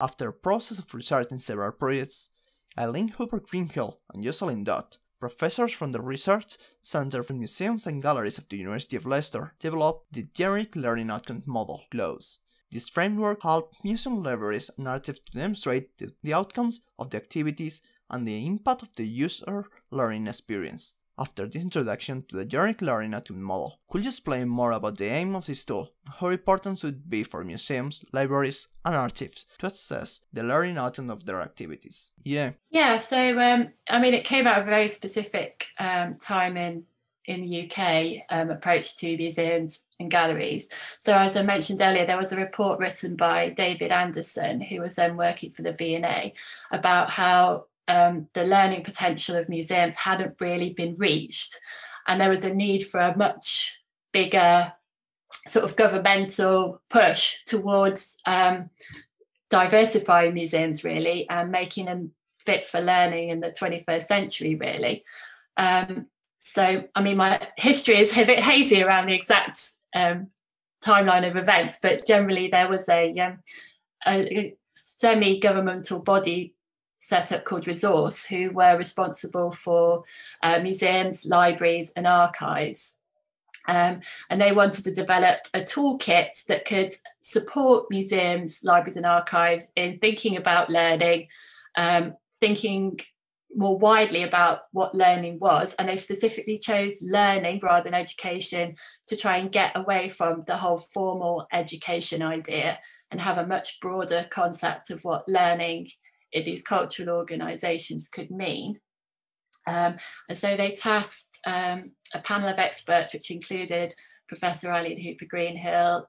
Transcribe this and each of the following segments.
After a process of research in several projects, Eileen Hooper-Greenhill and Jocelyn Dodd, professors from the Research Center for Museums and Galleries of the University of Leicester, developed the Generic Learning Outcome Model, GLOs. This framework helped museum libraries and archives to demonstrate the outcomes of the activities and the impact of the user learning experience. After this introduction to the Generic Learning Outcome Model, could you explain more about the aim of this tool and how important should it be for museums, libraries and archives to assess the learning outcome of their activities? So it came out of a very specific time in the UK approach to museums and galleries. So as I mentioned earlier, there was a report written by David Anderson, who was then working for the V&A, about how the learning potential of museums hadn't really been reached. And there was a need for a much bigger sort of governmental push towards diversifying museums, really, and making them fit for learning in the 21st century, really. My history is a bit hazy around the exact timeline of events, but generally there was a semi-governmental body set up called Resource, who were responsible for museums, libraries and archives. And they wanted to develop a toolkit that could support museums, libraries and archives in thinking about learning, thinking more widely about what learning was, and they specifically chose learning rather than education to try and get away from the whole formal education idea and have a much broader concept of what learning in these cultural organisations could mean. And so they tasked a panel of experts, which included Professor Eileen Hooper-Greenhill,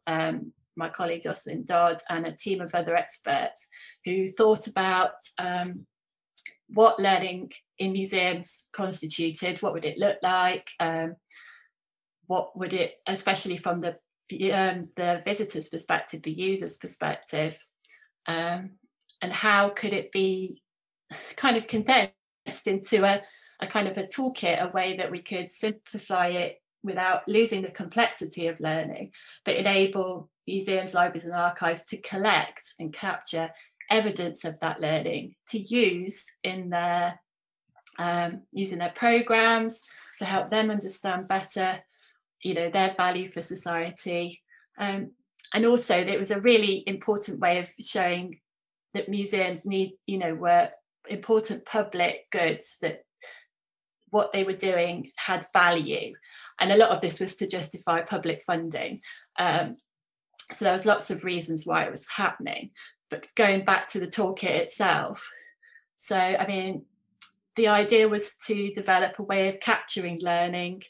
my colleague Jocelyn Dodd, and a team of other experts who thought about what learning in museums constituted, what would it look like, what would it, especially from the visitor's perspective, the user's perspective, and how could it be kind of condensed into a kind of a toolkit, a way that we could simplify it without losing the complexity of learning, but enable museums, libraries and archives to collect and capture evidence of that learning to use in their programs to help them understand better, their value for society, and also it was a really important way of showing that museums were important public goods, that what they were doing had value, and a lot of this was to justify public funding. So there was lots of reasons why it was happening. But going back to the toolkit itself, the idea was to develop a way of capturing learning.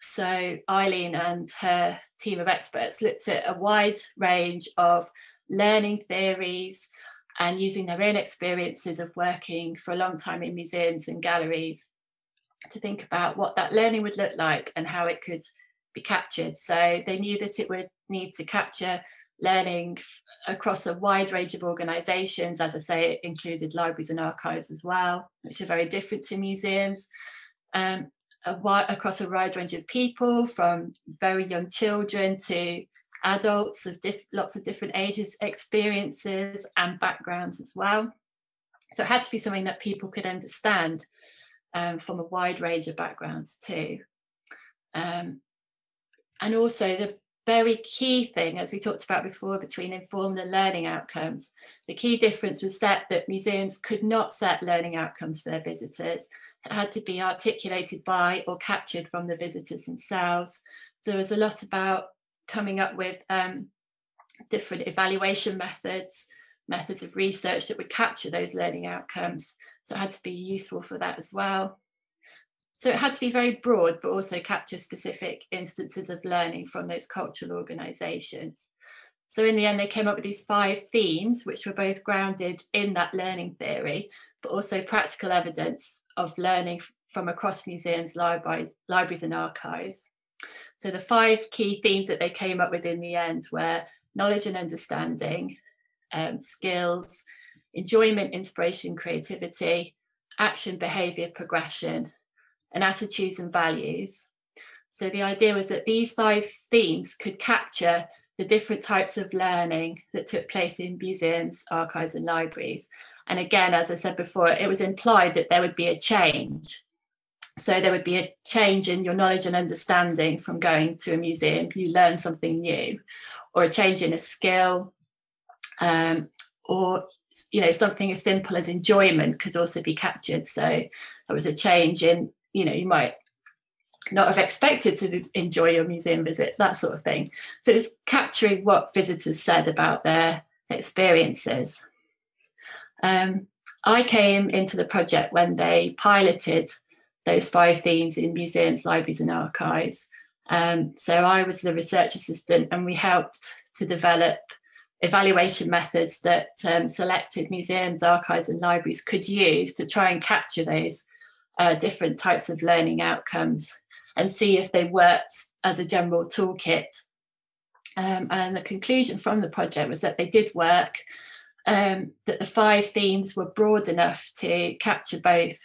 So Eileen and her team of experts looked at a wide range of learning theories and using their own experiences of working for a long time in museums and galleries to think about what that learning would look like and how it could be captured. So they knew that it would need to capture learning across a wide range of organisations. As I say, it included libraries and archives as well, which are very different to museums, across a wide range of people, from very young children to adults of lots of different ages, experiences and backgrounds as well. So it had to be something that people could understand from a wide range of backgrounds too. And also the very key thing, as we talked about before, between informed and learning outcomes, the key difference was that museums could not set learning outcomes for their visitors. It had to be articulated by or captured from the visitors themselves. So there was a lot about coming up with different evaluation methods of research that would capture those learning outcomes. So it had to be useful for that as well. So it had to be very broad, but also capture specific instances of learning from those cultural organisations. So in the end, they came up with these 5 themes, which were both grounded in that learning theory, but also practical evidence of learning from across museums, libraries and archives. So the 5 key themes that they came up with in the end were knowledge and understanding, skills, enjoyment, inspiration, creativity, action, behaviour, progression, and attitudes and values. So the idea was that these 5 themes could capture the different types of learning that took place in museums, archives and libraries. And again, as I said before, it was implied that there would be a change. So there would be a change in your knowledge and understanding from going to a museum. You learn something new, or a change in a skill, or something as simple as enjoyment could also be captured. So there was a change in, you might not have expected to enjoy your museum visit, that sort of thing. So it was capturing what visitors said about their experiences. I came into the project when they piloted those 5 themes in museums, libraries and archives. So I was the research assistant, and we helped to develop evaluation methods that selected museums, archives and libraries could use to try and capture those different types of learning outcomes and see if they worked as a general toolkit. And the conclusion from the project was that they did work, that the 5 themes were broad enough to capture both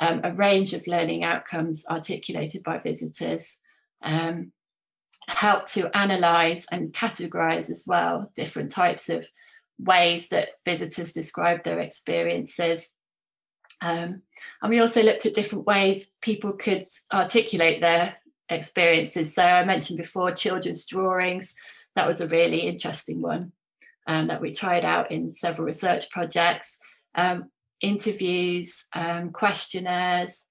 a range of learning outcomes articulated by visitors, help to analyse and categorise as well different types of ways that visitors describe their experiences. And we also looked at different ways people could articulate their experiences. So I mentioned before children's drawings. That was a really interesting one that we tried out in several research projects, interviews, questionnaires,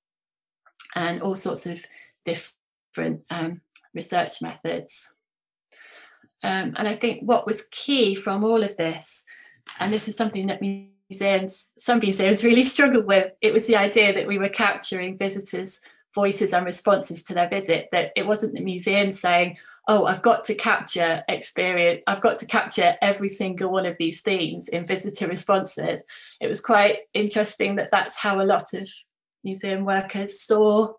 and all sorts of different research methods. And I think what was key from all of this, and this is something that some museums really struggled with, it was the idea that we were capturing visitors' voices and responses to their visit, that it wasn't the museum saying, oh, I've got to capture experience, I've got to capture every single one of these themes in visitor responses. It was quite interesting that that's how a lot of museum workers saw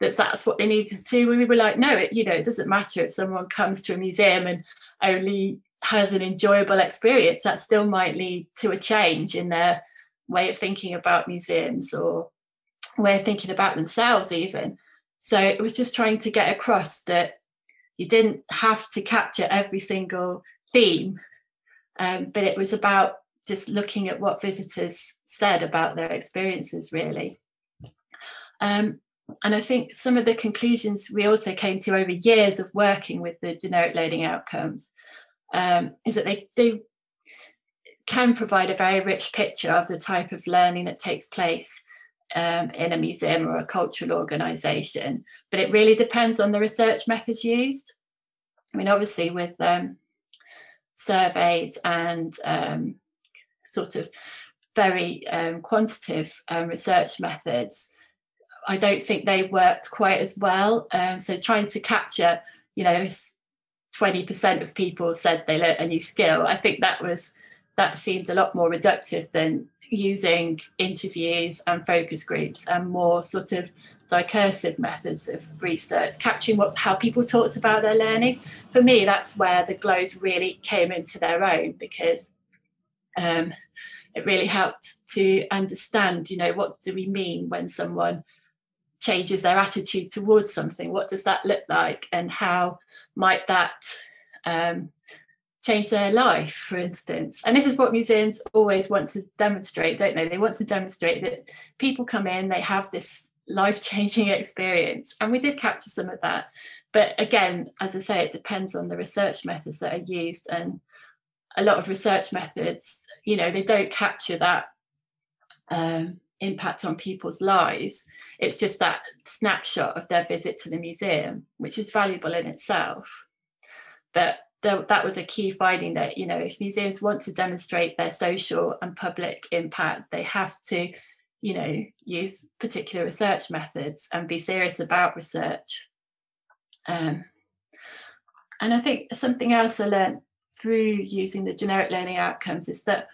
that that's what they needed to do. We were like, no, it doesn't matter if someone comes to a museum and only has an enjoyable experience, that still might lead to a change in their way of thinking about museums or way of thinking about themselves even. So it was just trying to get across that you didn't have to capture every single theme, but it was about just looking at what visitors said about their experiences, really. And I think some of the conclusions we also came to over years of working with the generic learning outcomes is that they can provide a very rich picture of the type of learning that takes place in a museum or a cultural organisation, but it really depends on the research methods used. I mean, obviously with surveys and sort of very quantitative research methods, I don't think they worked quite as well. So trying to capture, 20% of people said they learnt a new skill, I think that seemed a lot more reductive than using interviews and focus groups and more sort of discursive methods of research, capturing how people talked about their learning. For me, that's where the GLOs really came into their own, because it really helped to understand, what do we mean when someone changes their attitude towards something? What does that look like, and how might that change their life, for instance? And this is what museums always want to demonstrate, don't they? They want to demonstrate that people come in, they have this life-changing experience, and we did capture some of that. But again, as I say, it depends on the research methods that are used, and a lot of research methods, they don't capture that impact on people's lives. It's just that snapshot of their visit to the museum, which is valuable in itself. But that was a key finding, that if museums want to demonstrate their social and public impact, they have to use particular research methods and be serious about research. And I think something else I learned through using the generic learning outcomes is that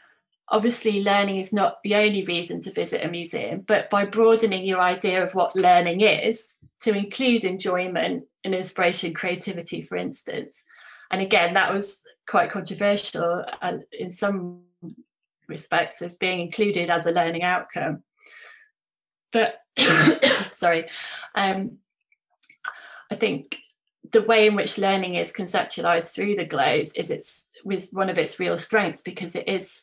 obviously, learning is not the only reason to visit a museum, but by broadening your idea of what learning is to include enjoyment and inspiration, creativity, for instance. And again, that was quite controversial in some respects of being included as a learning outcome. But, sorry, I think the way in which learning is conceptualized through the GLOs is one of its real strengths, because it is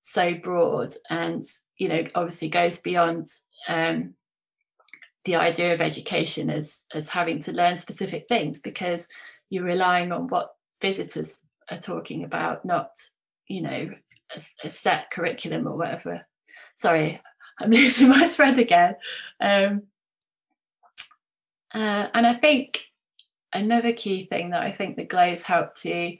so broad and, you know, obviously goes beyond the idea of education as having to learn specific things, because you're relying on what visitors are talking about, not, you know, a set curriculum or whatever. Sorry, I'm losing my thread again. And I think another key thing that I think the GLOs helped to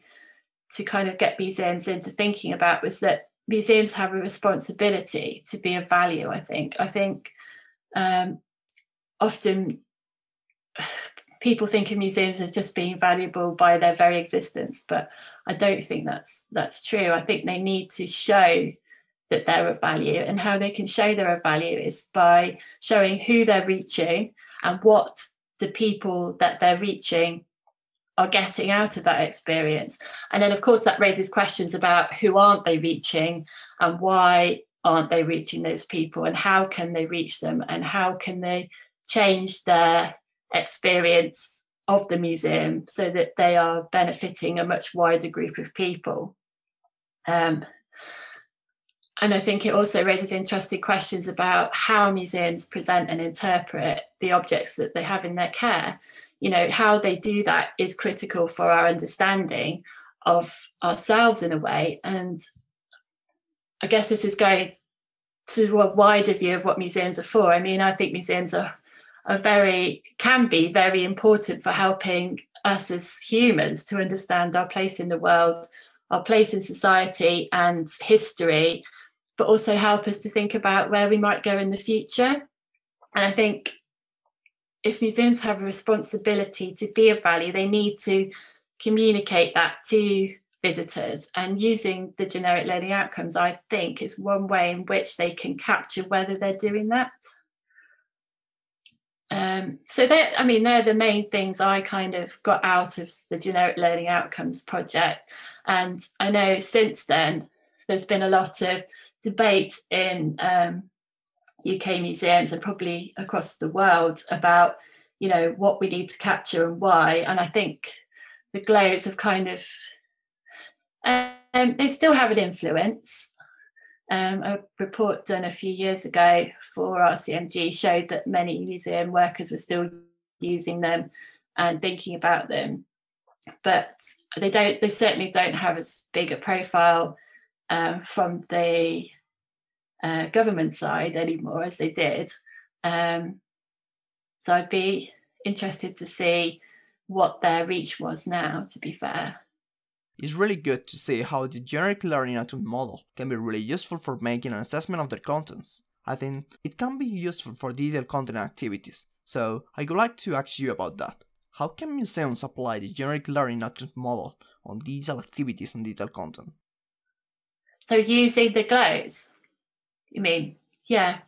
kind of get museums into thinking about was that museums have a responsibility to be of value, I think. Often people think of museums as just being valuable by their very existence, but I don't think that's true. I think they need to show that they're of value, and how they can show they're of value is by showing who they're reaching and what the people that they're reaching are getting out of that experience. And then, of course, that raises questions about who aren't they reaching, and why aren't they reaching those people, and how can they reach them, and how can they change their experience of the museum so that they are benefiting a much wider group of people. And I think it also raises interesting questions about how museums present and interpret the objects that they have in their care. You know, how they do that is critical for our understanding of ourselves in a way. And I guess this is going to a wider view of what museums are for. I mean, I think museums can be very important for helping us as humans to understand our place in the world, our place in society and history, but also help us to think about where we might go in the future. And I think if museums have a responsibility to be of value, they need to communicate that to visitors, and using the generic learning outcomes, I think, is one way in which they can capture whether they're doing that. So they're the main things I kind of got out of the Generic Learning Outcomes Project. And I know since then there's been a lot of debate in UK museums and probably across the world about, you know, what we need to capture and why. And I think the GLOs have kind of, they still have an influence. A report done a few years ago for RCMG showed that many museum workers were still using them and thinking about them, but they certainly don't have as big a profile from the government side anymore as they did. So I'd be interested to see what their reach was now, to be fair. It's really good to see how the generic learning outcome model can be really useful for making an assessment of their contents. I think it can be useful for detailed content activities, so I would like to ask you about that. How can museums apply the generic learning outcome model on digital activities and digital content? So using the GLOs, you mean? Yeah.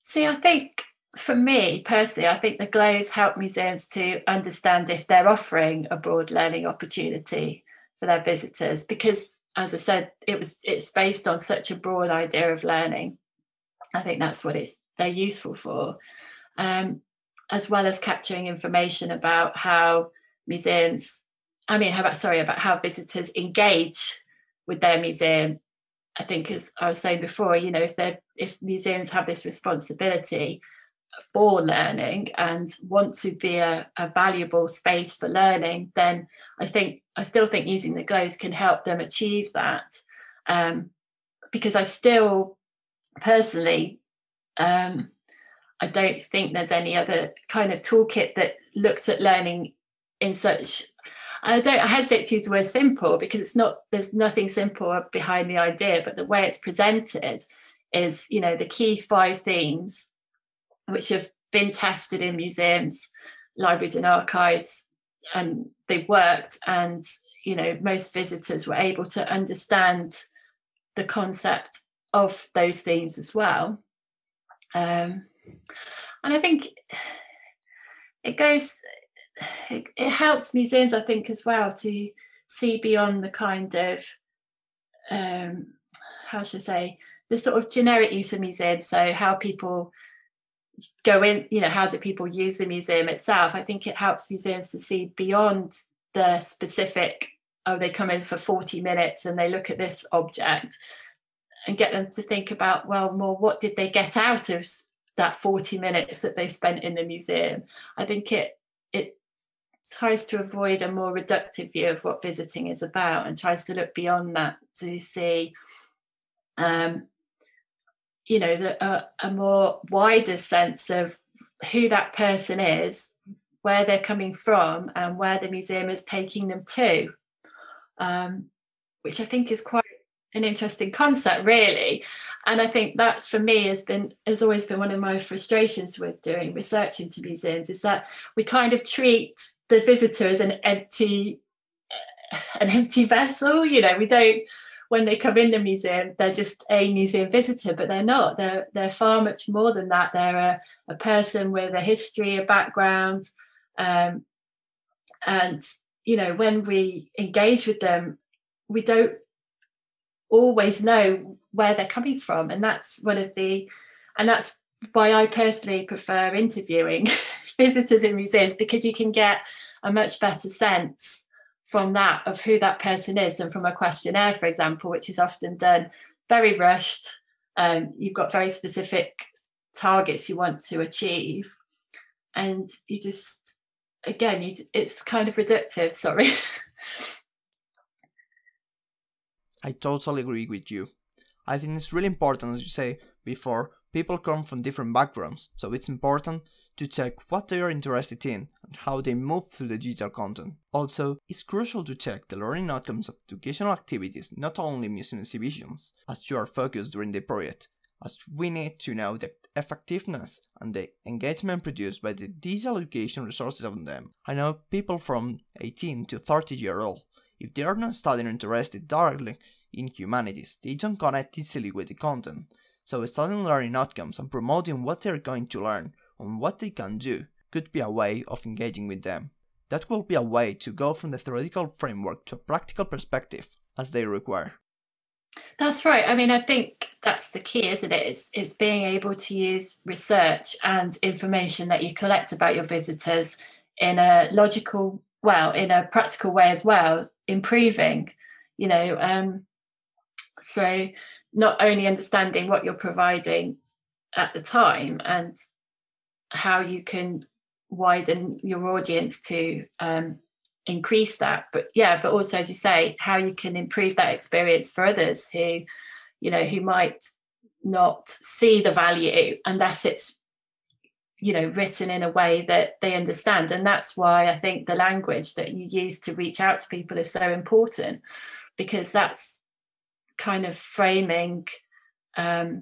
See, I think, for me personally, I think the GLOs help museums to understand if they're offering a broad learning opportunity for their visitors, because, as I said, it's based on such a broad idea of learning. I think that's what they're useful for, as well as capturing information about how visitors engage with their museum. I think, as I was saying before, you know, if museums have this responsibility for learning and want to be a valuable space for learning, then I still think using the GLOs can help them achieve that, because I still personally I don't think there's any other kind of toolkit that looks at learning in such, I hesitate to use the word simple, because there's nothing simple behind the idea, but the way it's presented is, you know, the key 5 themes which have been tested in museums, libraries and archives, and they worked, and, you know, most visitors were able to understand the concept of those themes as well. And I think it helps museums, I think, as well, to see beyond the kind of, the sort of generic use of museums, so how people go in, you know, how do people use the museum itself? I think it helps museums to see beyond the specific, oh, they come in for 40 minutes and they look at this object, and get them to think about, well, more, what did they get out of that 40 minutes that they spent in the museum? I think it tries to avoid a more reductive view of what visiting is about, and tries to look beyond that to see, you know, a more wider sense of who that person is, where they're coming from, and where the museum is taking them to, which I think is quite an interesting concept, really. And I think that, for me, has always been one of my frustrations with doing research into museums, is that we kind of treat the visitor as an empty vessel. You know, we don't, when they come in the museum, they're just a museum visitor, but they're not. They're far much more than that. They're a person with a history, a background, and, you know, when we engage with them, we don't always know where they're coming from, and that's why I personally prefer interviewing visitors in museums, because you can get a much better sense from that of who that person is than from a questionnaire, for example, which is often done very rushed. You've got very specific targets you want to achieve, and you just, again, it's kind of reductive, sorry. I totally agree with you. I think it's really important, as you say before, people come from different backgrounds, so it's important to check what they are interested in and how they move through the digital content. Also, it's crucial to check the learning outcomes of educational activities, not only museum exhibitions, as you are focused during the project, as we need to know the effectiveness and the engagement produced by the digital education resources on them. I know people from 18 to 30-year-old, if they are not studying or interested directly in humanities, they don't connect easily with the content, so studying learning outcomes and promoting what they are going to learn and what they can do could be a way of engaging with them. That will be a way to go from the theoretical framework to a practical perspective as they require. That's right. I mean, I think that's the key, isn't it? It's being able to use research and information that you collect about your visitors in a logical, well, in a practical way as well, improving, you know, so not only understanding what you're providing at the time and how you can widen your audience to increase that, but also, as you say, how you can improve that experience for others who, you know, who might not see the value unless it's, you know, written in a way that they understand. And that's why I think the language that you use to reach out to people is so important, because that's kind of framing their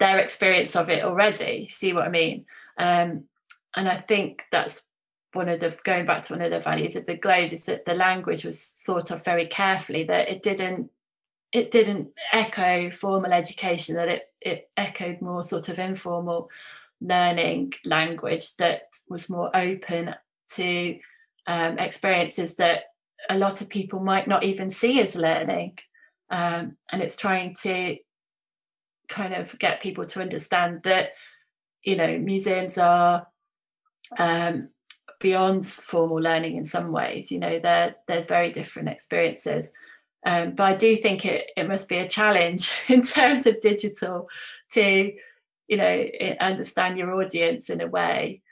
experience of it already. See what I mean? And I think that's going back to one of the values of the GLOs, is that the language was thought of very carefully, that it didn't echo formal education, that it echoed more sort of informal learning language that was more open to experiences that a lot of people might not even see as learning, and it's trying to kind of get people to understand that, you know, museums are beyond formal learning in some ways. You know, they're very different experiences, but I do think it must be a challenge in terms of digital to, you know, understand your audience in a way.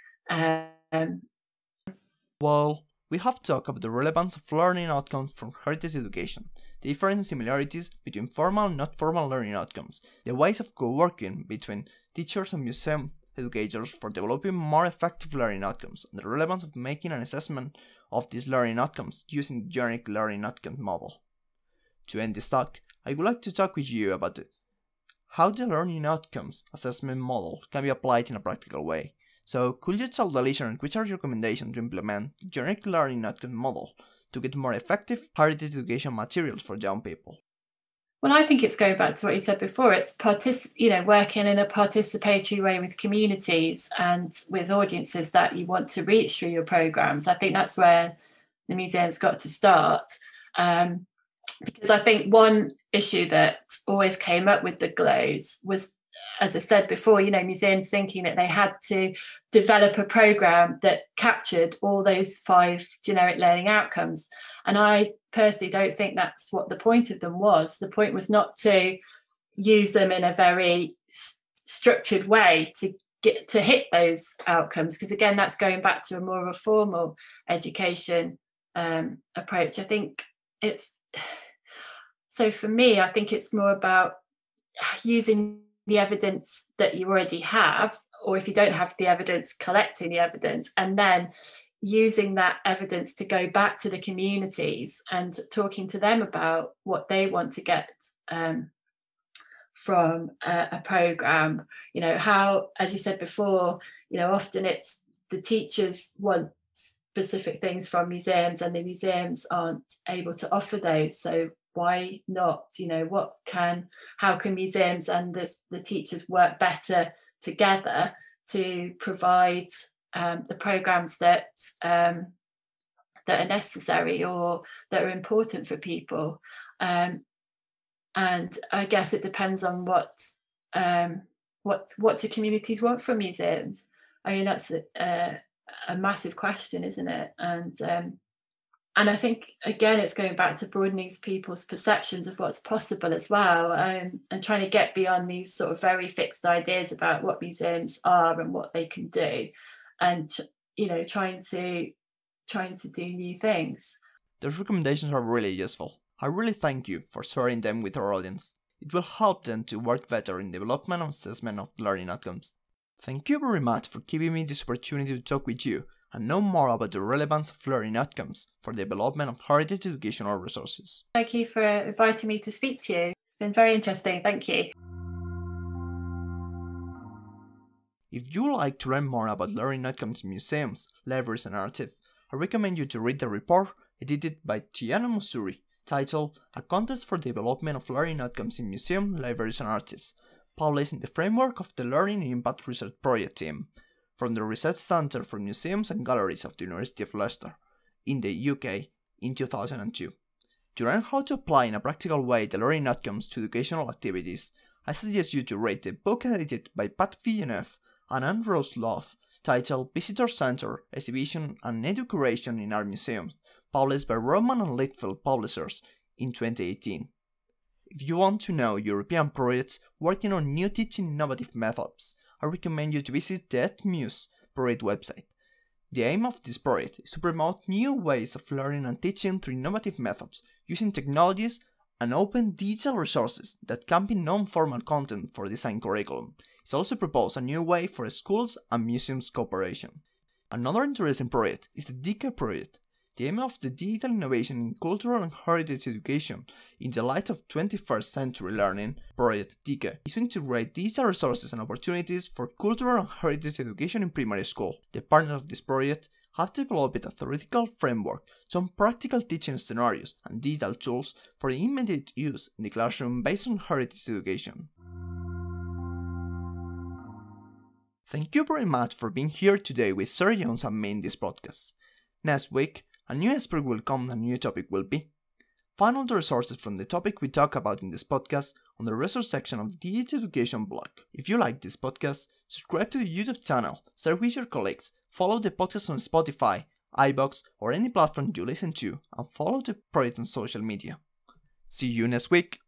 Well, we have talked about the relevance of learning outcomes from heritage education, the different similarities between formal and not-formal learning outcomes, the ways of co-working between teachers and museum educators for developing more effective learning outcomes, and the relevance of making an assessment of these learning outcomes using the Generic Learning Outcome Model. To end this talk, I would like to talk with you about how the learning outcomes assessment model can be applied in a practical way. So, could you tell the listener which are your recommendations to implement the Generic Learning Outcome Model to get more effective heritage education materials for young people? Well, I think it's going back to what you said before. It's working in a participatory way with communities and with audiences that you want to reach through your programmes. I think that's where the museum's got to start, because I think one issue that always came up with the GLOs was as I said before, you know, museums thinking that they had to develop a programme that captured all those 5 generic learning outcomes. And I personally don't think that's what the point of them was. The point was not to use them in a very structured way to get to hit those outcomes, because again, that's going back to a more of a formal education approach. I think it's, so for me, I think it's more about using the evidence that you already have, or if you don't have the evidence, collecting the evidence, and then using that evidence to go back to the communities and talking to them about what they want to get from a program. You know, how, as you said before, you know, often it's the teachers want specific things from museums and the museums aren't able to offer those. So why not? You know, what can, how can museums and the teachers work better together to provide the programs that that are necessary or that are important for people? And I guess it depends on what do communities want from museums. I mean, that's a massive question, isn't it? And I think, again, it's going back to broadening people's perceptions of what's possible as well, and trying to get beyond these sort of very fixed ideas about what museums are and what they can do, and, you know, trying to do new things. Those recommendations are really useful. I really thank you for sharing them with our audience. It will help them to work better in development and assessment of learning outcomes. Thank you very much for giving me this opportunity to talk with you and know more about the relevance of learning outcomes for the development of heritage educational resources. Thank you for inviting me to speak to you. It's been very interesting. Thank you. If you would like to learn more about learning outcomes in museums, libraries and archives, I recommend you to read the report edited by Tiana Moussouri, titled A Contest for the Development of Learning Outcomes in Museums, Libraries and Archives, published in the framework of the Learning Impact Research Project Team from the Research Center for Museums and Galleries of the University of Leicester in the UK in 2002. To learn how to apply in a practical way the learning outcomes to educational activities, I suggest you to read the book edited by Pat Villeneuve and Anne Rose Love, titled Visitor Centre, Exhibition and Education in Our Museums, published by Roman and Littlefield Publishers in 2018. If you want to know European projects working on new teaching innovative methods, I recommend you to visit the EtMuse project website. The aim of this project is to promote new ways of learning and teaching through innovative methods, using technologies and open digital resources that can be non-formal content for design curriculum. It also proposes a new way for schools and museums cooperation. Another interesting project is the DICA project. The aim of the digital innovation in cultural and heritage education in the light of 21st century learning, project DECA, is to integrate digital resources and opportunities for cultural and heritage education in primary school. The partners of this project have developed a theoretical framework, some practical teaching scenarios and digital tools for immediate use in the classroom based on heritage education. Thank you very much for being here today with Ceri Jones and me in this podcast. Next week, a new expert will come and a new topic will be. Find all the resources from the topic we talk about in this podcast on the resource section of the Digital Education blog. If you like this podcast, subscribe to the YouTube channel, share with your colleagues, follow the podcast on Spotify, iVoox or any platform you listen to, and follow the project on social media. See you next week!